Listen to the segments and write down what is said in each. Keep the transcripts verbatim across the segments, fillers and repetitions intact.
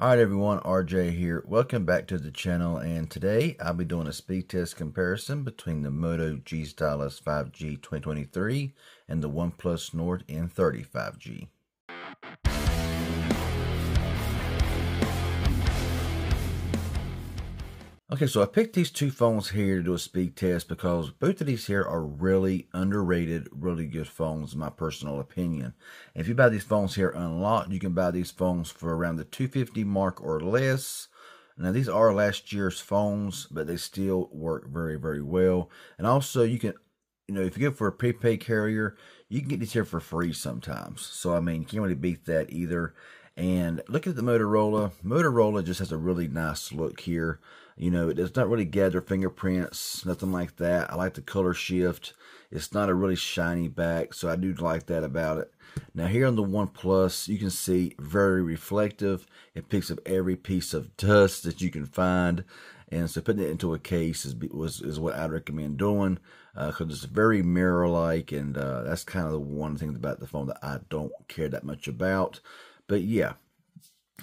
Alright everyone, R J here. Welcome back to the channel, and today I'll be doing a speed test comparison between the Moto G Stylus five G twenty twenty-three and the OnePlus Nord N thirty five G. Okay, so I picked these two phones here to do a speed test because both of these here are really underrated, really good phones in my personal opinion. And if you buy these phones here unlocked, you can buy these phones for around the two hundred fifty dollars mark or less. Now these are last year's phones, but they still work very, very well. And also you can, you know, if you go for a prepaid carrier, you can get these here for free sometimes. So I mean, you can't really beat that either. And look at the Motorola. Motorola just has a really nice look here. You know, it does not really gather fingerprints, nothing like that. I like the color shift. It's not a really shiny back, so I do like that about it. Now here on the OnePlus, you can see very reflective. It picks up every piece of dust that you can find. And so putting it into a case is was, is what I'd recommend doing, because uh, it's very mirror-like, and uh, that's kind of the one thing about the phone that I don't care that much about. But yeah,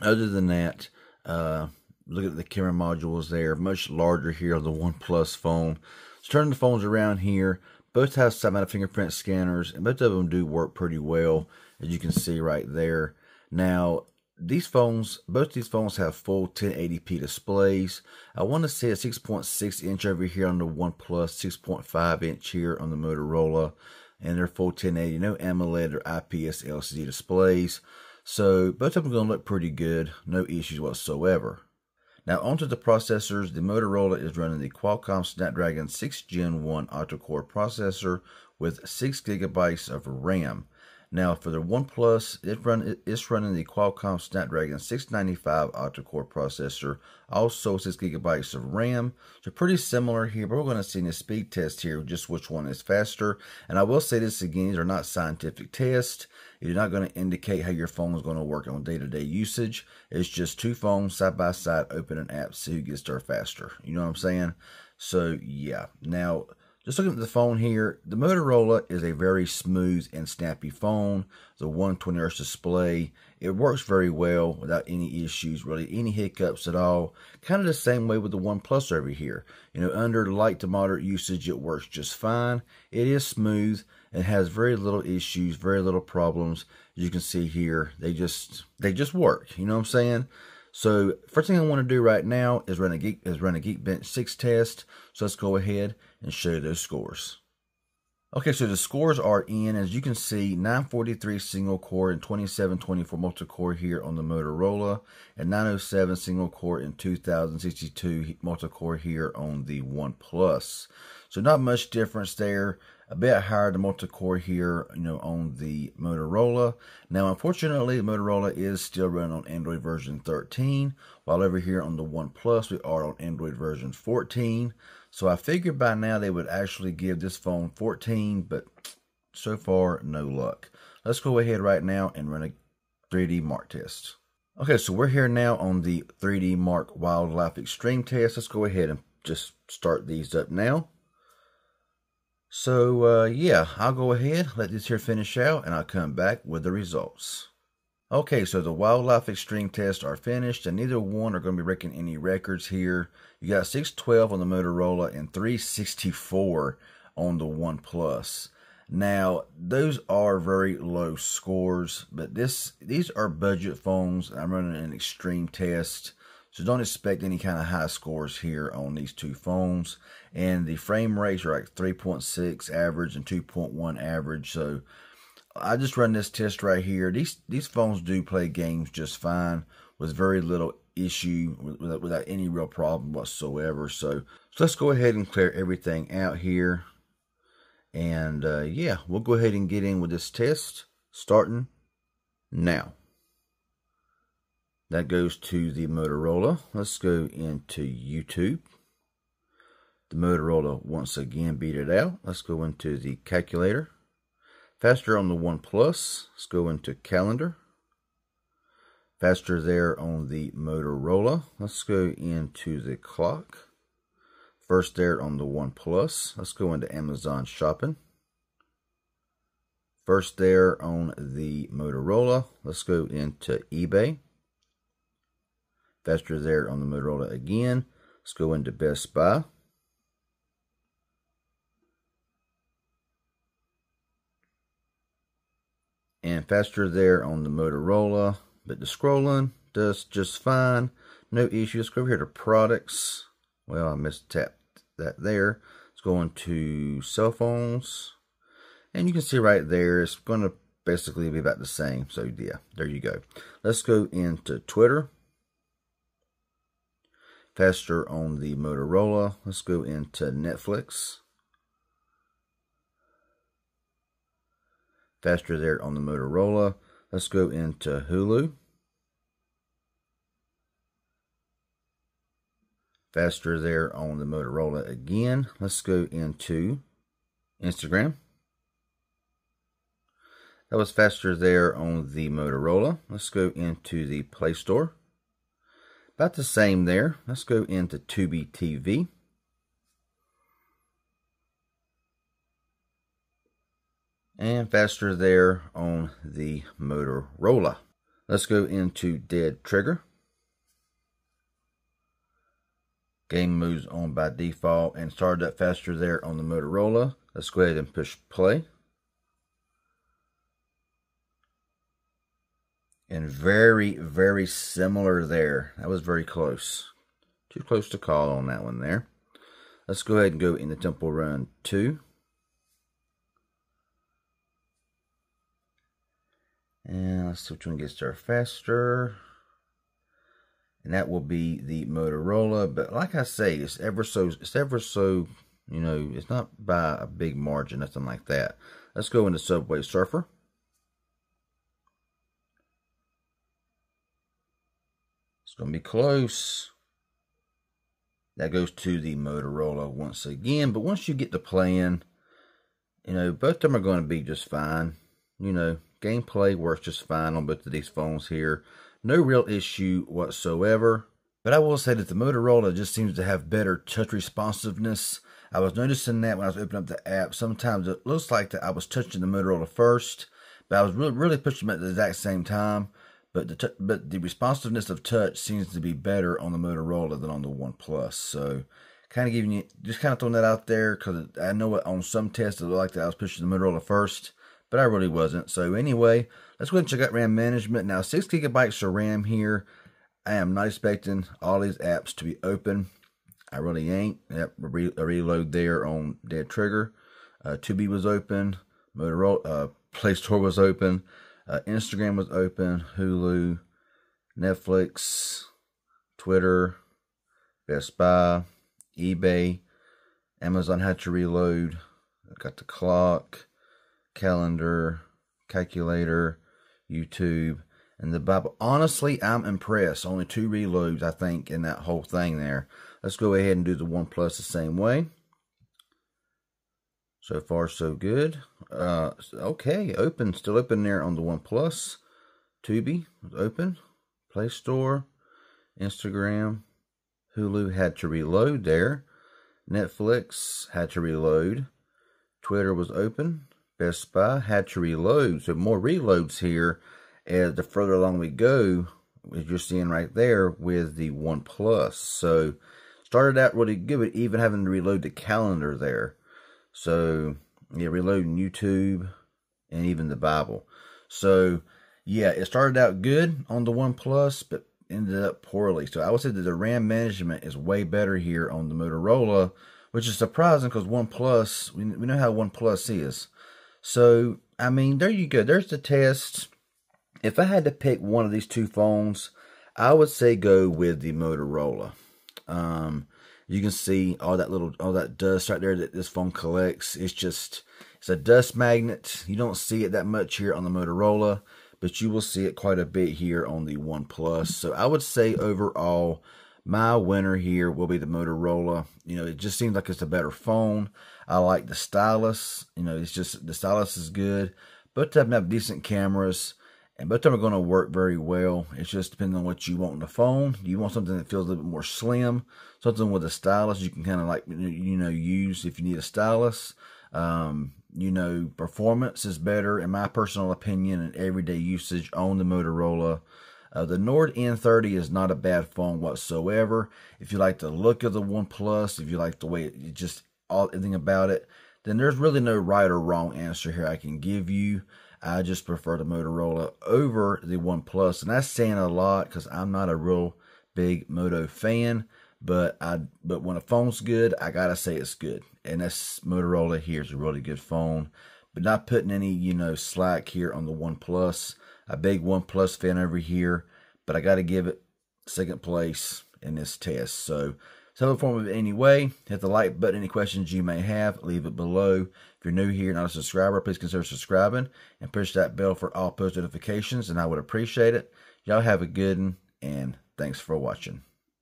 other than that, uh, look at the camera modules there. Much larger here on the OnePlus phone. Let's turn the phones around here. Both have side-mounted fingerprint scanners, and both of them do work pretty well, as you can see right there. Now, these phones, both these phones have full ten eighty p displays. I want to say a six point six inch over here on the OnePlus, six point five inch here on the Motorola, and they're full ten eighty. No AMOLED or I P S L C D displays. So both of them are going to look pretty good, no issues whatsoever. Now onto the processors. The Motorola is running the Qualcomm Snapdragon six gen one octa-core processor with six gigabytes of RAM. Now for the OnePlus, it run, it's running the Qualcomm Snapdragon six ninety-five octa-core processor, also six gigabytes of RAM. So pretty similar here, but we're going to see in the speed test here just which one is faster. And I will say this again, these are not scientific tests. You're not going to indicate how your phone is going to work on day-to-day usage. It's just two phones side by side, open an app, see who gets there faster. You know what I'm saying? So yeah. Now, just looking at the phone here, the Motorola is a very smooth and snappy phone. The one hundred twenty hertz display, it works very well without any issues, really any hiccups at all. Kind of the same way with the OnePlus over here. You know, under light to moderate usage, it works just fine. It is smooth. It has very little issues, very little problems. As you can see here, they just they just work. You know what I'm saying? So first thing I want to do right now is run a Geek, is run a Geekbench six test. So let's go ahead and show you those scores. Okay, so the scores are in. As you can see, nine forty-three single core and twenty-seven twenty-four multi-core here on the Motorola, and nine oh seven single core and two thousand sixty-two multi-core here on the OnePlus. So not much difference there. A bit higher the multi-core here, you know, on the Motorola. Now, unfortunately, the Motorola is still running on Android version thirteen, while over here on the OnePlus, we are on Android version fourteen. So I figured by now they would actually give this phone fourteen, but so far, no luck. Let's go ahead right now and run a three D Mark test. Okay, so we're here now on the three D Mark Wildlife Extreme test. Let's go ahead and just start these up now. So, uh, yeah, I'll go ahead, let this here finish out, and I'll come back with the results. Okay, so the Wildlife Extreme tests are finished, and neither one are going to be breaking any records here. You got six twelve on the Motorola and three sixty-four on the OnePlus. Now, those are very low scores, but this these are budget phones. I'm running an extreme test. So don't expect any kind of high scores here on these two phones. And the frame rates are like three point six average and two point one average. So I just run this test right here. These these phones do play games just fine with very little issue, without, without any real problem whatsoever. So, so let's go ahead and clear everything out here. And uh, yeah, we'll go ahead and get in with this test starting now. That goes to the Motorola. Let's go into YouTube. The Motorola once again beat it out. Let's go into the calculator. Faster on the OnePlus. Let's go into calendar. Faster there on the Motorola. Let's go into the clock. First there on the OnePlus. Let's go into Amazon shopping. First there on the Motorola. Let's go into eBay. That's there on the Motorola again. Let's go into Best Buy. And faster there on the Motorola, but the scrolling does just fine, no issues. Let's go over here to products. Well, I mistapped that there. Let's go into cell phones, and you can see right there it's going to basically be about the same. So yeah, there you go. Let's go into Twitter. Faster on the Motorola. Let's go into Netflix. Faster there on the Motorola. Let's go into Hulu. Faster there on the Motorola again. Let's go into Instagram. That was faster there on the Motorola. Let's go into the Play Store. About the same there. Let's go into Tubi T V. And faster there on the Motorola. Let's go into Dead Trigger. Game moves on by default and started up faster there on the Motorola. Let's go ahead and push play. And very, very similar there. That was very close. Too close to call on that one there. Let's go ahead and go into Temple Run two. And let's see which one gets there faster. And that will be the Motorola. But like I say, it's ever so, it's ever so, you know, it's not by a big margin, nothing like that. Let's go into Subway Surfer. It's going to be close. That goes to the Motorola once again. But once you get to playing, you know, both of them are going to be just fine. You know, gameplay works just fine on both of these phones here. No real issue whatsoever. But I will say that the Motorola just seems to have better touch responsiveness. I was noticing that when I was opening up the app. Sometimes it looks like that I was touching the Motorola first, but I was really, really pushing them at the exact same time. But the, but the responsiveness of touch seems to be better on the Motorola than on the OnePlus. So kind of giving you, just kind of throwing that out there, because I know on some tests it looked like that I was pushing the Motorola first, but I really wasn't. So anyway, let's go ahead and check out RAM management. Now, six gigabytes of RAM here. I am not expecting all these apps to be open. I really ain't. Yep, re a reload there on Dead Trigger. Uh, Tubi was open. Motorola uh, Play Store was open. Uh, Instagram was open. Hulu, Netflix, Twitter, Best Buy, eBay, Amazon had to reload. I got the clock, calendar, calculator, YouTube, and the Bible. Honestly, I'm impressed. Only two reloads, I think, in that whole thing there. Let's go ahead and do the OnePlus the same way. So far, so good. Uh, okay, open, still open there on the OnePlus. Tubi was open. Play Store, Instagram, Hulu had to reload there. Netflix had to reload. Twitter was open. Best Buy had to reload. So more reloads here as the further along we go, as you're seeing right there with the OnePlus. So started out really good, but even having to reload the calendar there. So yeah, reloading YouTube and even the Bible. So yeah, it started out good on the OnePlus, but ended up poorly. So I would say that the RAM management is way better here on the Motorola, which is surprising because OnePlus, we, we know how OnePlus is. So, I mean, there you go. There's the test. If I had to pick one of these two phones, I would say go with the Motorola. Um, you can see all that little, all that dust right there that this phone collects. It's just, it's a dust magnet. You don't see it that much here on the Motorola, but you will see it quite a bit here on the OnePlus. So I would say overall, my winner here will be the Motorola. You know, it just seems like it's a better phone. I like the stylus. You know, it's just, the stylus is good. Both of them have decent cameras, and both of them are going to work very well. It's just depending on what you want in the phone. You want something that feels a little bit more slim, something with a stylus you can kind of like, you know, use if you need a stylus. Um, you know, performance is better, in my personal opinion, and everyday usage on the Motorola. Uh, the Nord N thirty is not a bad phone whatsoever. If you like the look of the OnePlus, if you like the way it just, all everything about it, then there's really no right or wrong answer here I can give you. I just prefer the Motorola over the OnePlus, and that's saying a lot because I'm not a real big Moto fan. But I, but when a phone's good, I gotta say it's good, and this Motorola here is a really good phone. But not putting any, you know, slack here on the OnePlus. A big OnePlus fan over here, but I gotta give it second place in this test. So, so informative anyway. Hit the like button. Any questions you may have, leave it below. If you're new here, not a subscriber, please consider subscribing and push that bell for all post notifications, and I would appreciate it. Y'all have a good one, and thanks for watching.